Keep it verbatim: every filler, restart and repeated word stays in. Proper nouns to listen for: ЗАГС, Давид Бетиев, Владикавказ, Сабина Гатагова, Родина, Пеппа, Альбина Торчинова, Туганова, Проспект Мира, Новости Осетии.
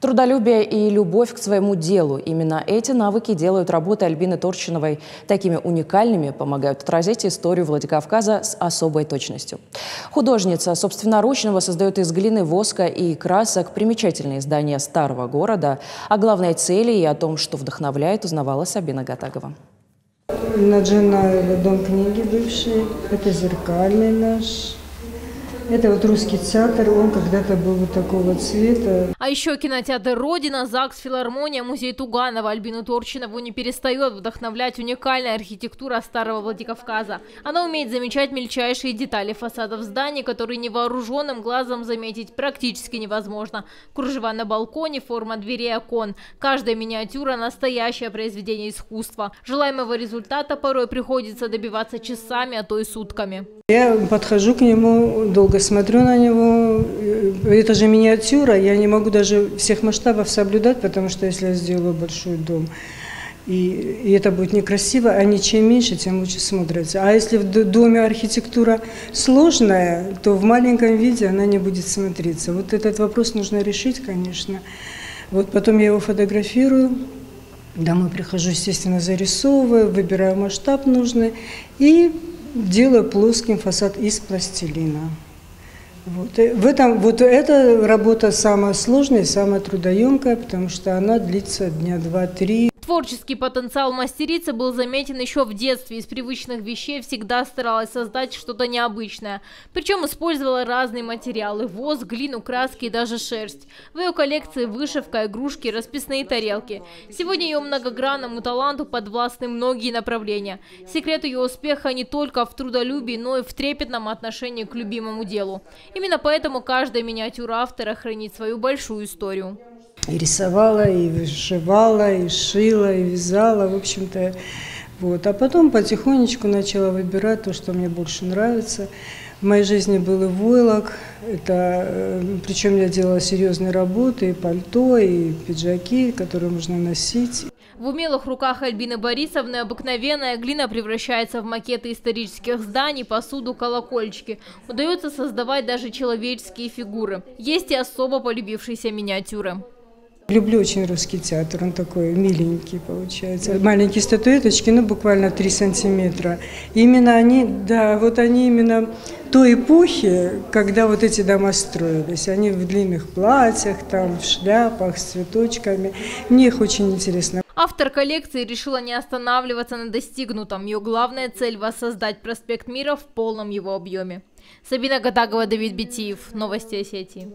Трудолюбие и любовь к своему делу – именно эти навыки делают работы Альбины Торчиновой такими уникальными, помогают отразить историю Владикавказа с особой точностью. Художница собственноручного создает из глины, воска и красок примечательные здания старого города. О главной цели и о том, что вдохновляет, узнавала Сабина Гатагова. Наджина – это дом книги бывший, это зеркальный наш. Это вот русский театр, он когда-то был вот такого цвета. А еще кинотеатр «Родина», ЗАГС, филармония, музей Туганова. Альбину Торчинову не перестает вдохновлять уникальная архитектура старого Владикавказа. Она умеет замечать мельчайшие детали фасадов зданий, которые невооруженным глазом заметить практически невозможно. Кружева на балконе, форма дверей, окон. Каждая миниатюра – настоящее произведение искусства. Желаемого результата порой приходится добиваться часами, а то и сутками. Я подхожу к нему, долго смотрю на него, это же миниатюра, я не могу даже всех масштабов соблюдать, потому что если я сделаю большой дом, и, и это будет некрасиво, они чем меньше, тем лучше смотрятся. А если в доме архитектура сложная, то в маленьком виде она не будет смотреться. Вот этот вопрос нужно решить, конечно. Вот потом я его фотографирую. Домой прихожу, естественно, зарисовываю, выбираю масштаб нужный и делаю плоским фасад из пластилина. Вот. В этом, вот эта работа самая сложная, самая трудоемкая, потому что она длится дня два-три. Творческий потенциал мастерицы был заметен еще в детстве. Из привычных вещей всегда старалась создать что-то необычное. Причем использовала разные материалы – воск, глину, краски и даже шерсть. В ее коллекции вышивка, игрушки, расписные тарелки. Сегодня ее многогранному таланту подвластны многие направления. Секрет ее успеха не только в трудолюбии, но и в трепетном отношении к любимому делу. Именно поэтому каждая миниатюра автора хранит свою большую историю. И рисовала, и вышивала, и шила, и вязала, в общем-то, вот. А потом потихонечку начала выбирать то, что мне больше нравится. В моей жизни был и войлок, это, причем я делала серьезные работы, и пальто, и пиджаки, которые можно носить. В умелых руках Альбины Борисовны обыкновенная глина превращается в макеты исторических зданий, посуду, колокольчики. Удается создавать даже человеческие фигуры. Есть и особо полюбившиеся миниатюры. Люблю очень русский театр, он такой миленький получается. Маленькие статуэточки, ну буквально три сантиметра. Именно они, да, вот они именно той эпохи, когда вот эти дома строились. Они в длинных платьях, там, в шляпах, с цветочками. Мне их очень интересно. Автор коллекции решила не останавливаться на достигнутом. Ее главная цель – воссоздать проспект Мира в полном его объеме. Сабина Гатагова, Давид Бетиев. Новости Осетии.